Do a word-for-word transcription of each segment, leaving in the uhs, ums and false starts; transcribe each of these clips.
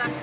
Baby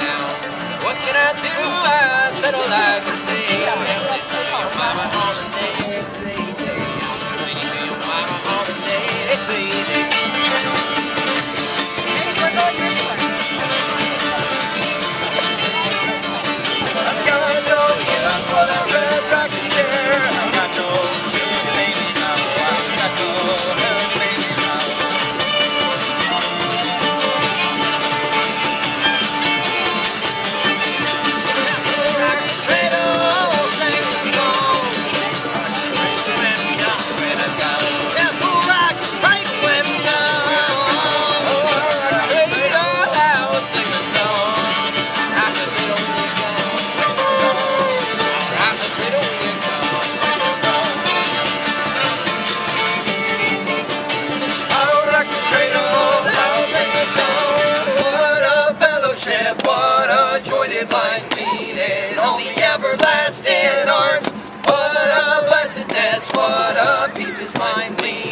now, what can I do? I said all I can say. I sing to your mama all the day, sing to your mama all the day, baby. I'm gonna know you for that red rocking chair. I'm gonna know you, baby, now. I'm gonna know her, baby, now. Divine meaning, only everlasting arms. What a blessedness, what a peace is mine.